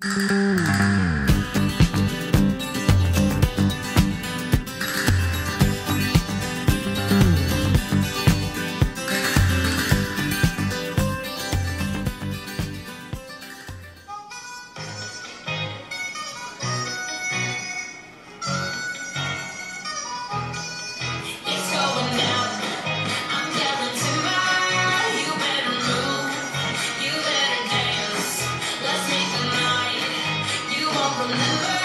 Remember